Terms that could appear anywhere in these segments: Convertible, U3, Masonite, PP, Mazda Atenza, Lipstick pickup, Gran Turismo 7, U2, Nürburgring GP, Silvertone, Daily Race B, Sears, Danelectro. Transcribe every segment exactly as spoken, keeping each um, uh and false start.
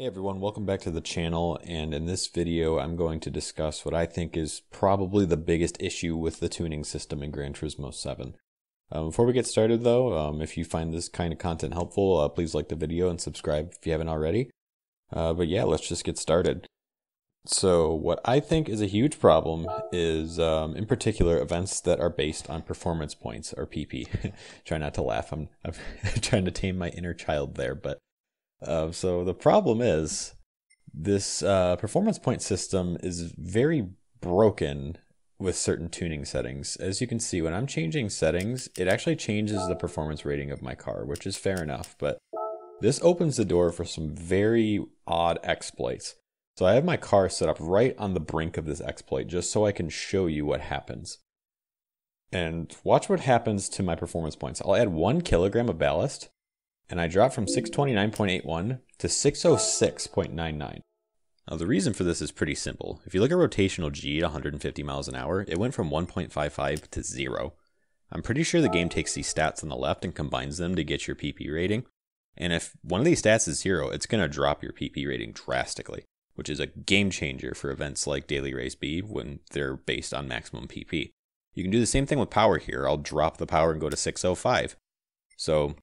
Hey everyone, welcome back to the channel, and in this video I'm going to discuss what I think is probably the biggest issue with the tuning system in Gran Turismo seven. Um, before we get started though, um, if you find this kind of content helpful, uh, please like the video and subscribe if you haven't already. Uh, but yeah, let's just get started. So what I think is a huge problem is, um, in particular, events that are based on performance points, or P P. Try not to laugh, I'm, I'm trying to tame my inner child there, but... Uh, so the problem is this uh, performance point system is very broken with certain tuning settings. As you can see, when I'm changing settings, it actually changes the performance rating of my car, which is fair enough, but this opens the door for some very odd exploits. So I have my car set up right on the brink of this exploit just so I can show you what happens. And watch what happens to my performance points. I'll add one kilogram of ballast, and I dropped from six twenty-nine point eight one to six oh six point nine nine. Now the reason for this is pretty simple. If you look at rotational G at one hundred fifty miles an hour, it went from one point five five to zero. I'm pretty sure the game takes these stats on the left and combines them to get your P P rating. And if one of these stats is zero, it's gonna drop your P P rating drastically, which is a game changer for events like Daily Race B when they're based on maximum P P. You can do the same thing with power here. I'll drop the power and go to six oh five. So,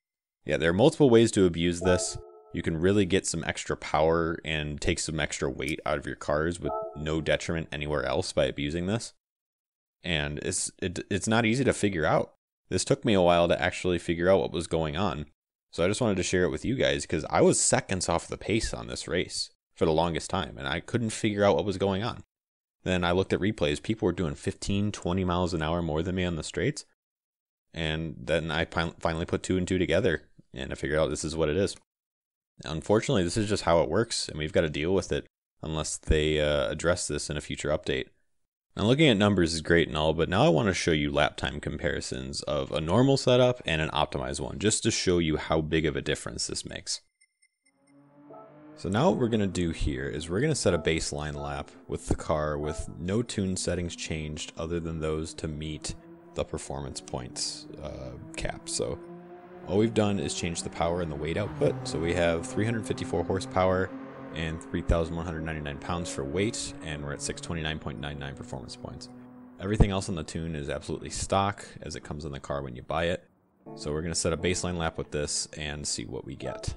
yeah, there are multiple ways to abuse this. You can really get some extra power and take some extra weight out of your cars with no detriment anywhere else by abusing this. And it's it, it's not easy to figure out. This took me a while to actually figure out what was going on. So I just wanted to share it with you guys because I was seconds off the pace on this race for the longest time and I couldn't figure out what was going on. Then I looked at replays. People were doing fifteen, twenty miles an hour more than me on the straights. And then I finally put two and two together. And I figured out this is what it is. Unfortunately, this is just how it works, and we've got to deal with it unless they uh, address this in a future update. Now, looking at numbers is great and all, but now I want to show you lap time comparisons of a normal setup and an optimized one, just to show you how big of a difference this makes. So now what we're going to do here is we're going to set a baseline lap with the car with no tune settings changed other than those to meet the performance points uh, cap. So all we've done is change the power and the weight output. So we have three hundred fifty-four horsepower and three thousand one hundred ninety-nine pounds for weight, and we're at six twenty-nine point nine nine performance points. Everything else on the tune is absolutely stock as it comes in the car when you buy it. So we're gonna set a baseline lap with this and see what we get.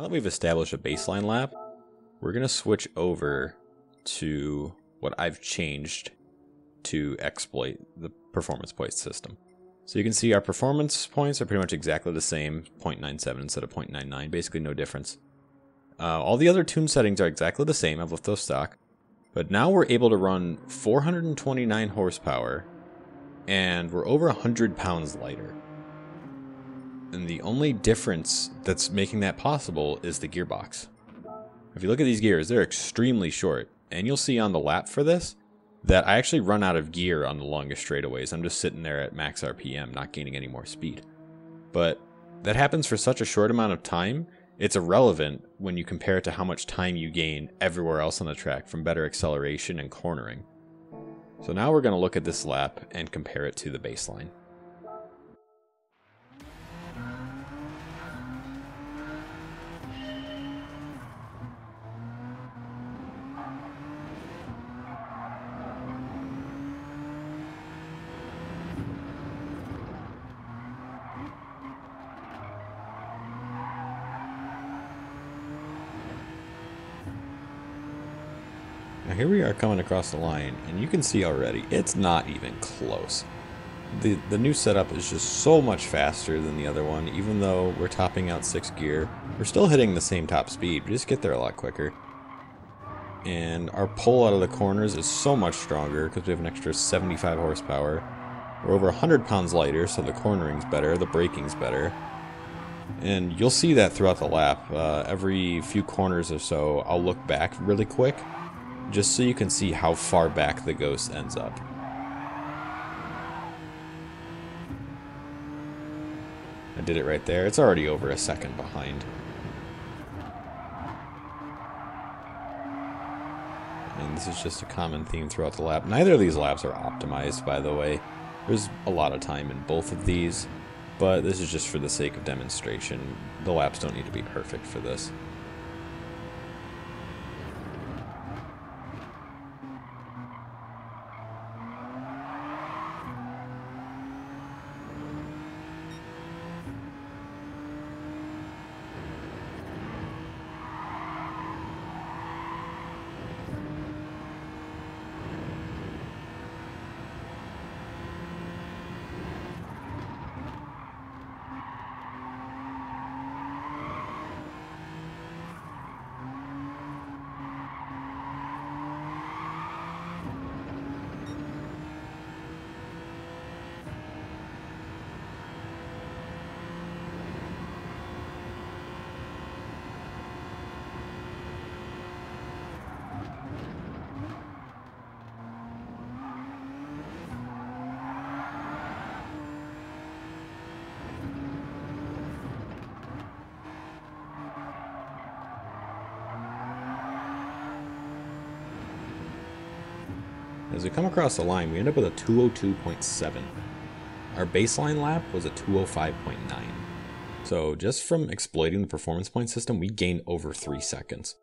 now that we've established a baseline lap, we're going to switch over to what I've changed to exploit the performance point system. So you can see our performance points are pretty much exactly the same, zero point nine seven instead of zero point nine nine, basically no difference. Uh, all the other tune settings are exactly the same, I've left those stock. But now we're able to run four hundred twenty-nine horsepower, and we're over one hundred pounds lighter. And the only difference that's making that possible is the gearbox. If you look at these gears, they're extremely short. And you'll see on the lap for this that I actually run out of gear on the longest straightaways. I'm just sitting there at max R P M, not gaining any more speed. But that happens for such a short amount of time, it's irrelevant when you compare it to how much time you gain everywhere else on the track from better acceleration and cornering. So now we're going to look at this lap and compare it to the baseline. Now here we are coming across the line, and you can see already, it's not even close. The, the new setup is just so much faster than the other one. Even though we're topping out sixth gear, we're still hitting the same top speed, but just get there a lot quicker. And our pull out of the corners is so much stronger because we have an extra seventy-five horsepower. We're over one hundred pounds lighter, so the cornering's better, the braking's better. And you'll see that throughout the lap. Uh, every few corners or so, I'll look back really quick, just so you can see how far back the Ghost ends up. I did it right there. It's already over a second behind. And this is just a common theme throughout the lap. Neither of these laps are optimized, by the way. There's a lot of time in both of these, but this is just for the sake of demonstration. The laps don't need to be perfect for this. As we come across the line, we end up with a two oh two point seven. Our baseline lap was a two oh five point nine. So just from exploiting the performance point system, we gain over three seconds.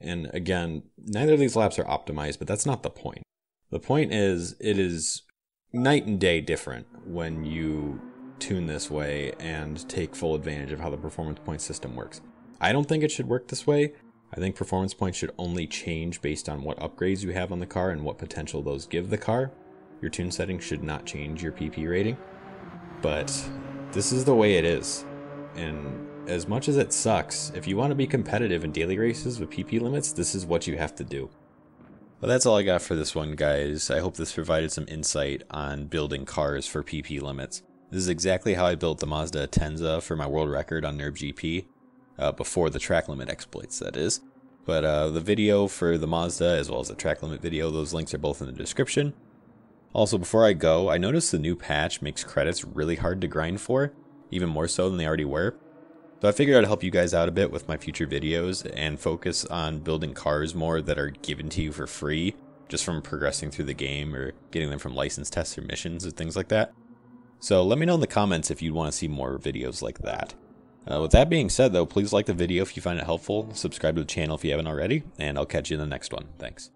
And again, neither of these laps are optimized, but that's not the point. The point is, it is night and day different when you tune this way and take full advantage of how the performance point system works. I don't think it should work this way. I think performance points should only change based on what upgrades you have on the car and what potential those give the car. Your tune settings should not change your P P rating. But this is the way it is. And as much as it sucks, if you want to be competitive in daily races with P P limits, this is what you have to do. Well, that's all I got for this one, guys. I hope this provided some insight on building cars for P P limits. This is exactly how I built the Mazda Atenza for my world record on Nürburgring G P. Uh, before the track limit exploits, that is. But uh, the video for the Mazda as well as the track limit video, those links are both in the description. Also, before I go, I noticed the new patch makes credits really hard to grind for, even more so than they already were. So I figured I'd help you guys out a bit with my future videos and focus on building cars more that are given to you for free, just from progressing through the game or getting them from license tests or missions or things like that. So let me know in the comments if you'd want to see more videos like that. Uh, with that being said, though, please like the video if you find it helpful, subscribe to the channel if you haven't already, and I'll catch you in the next one. Thanks.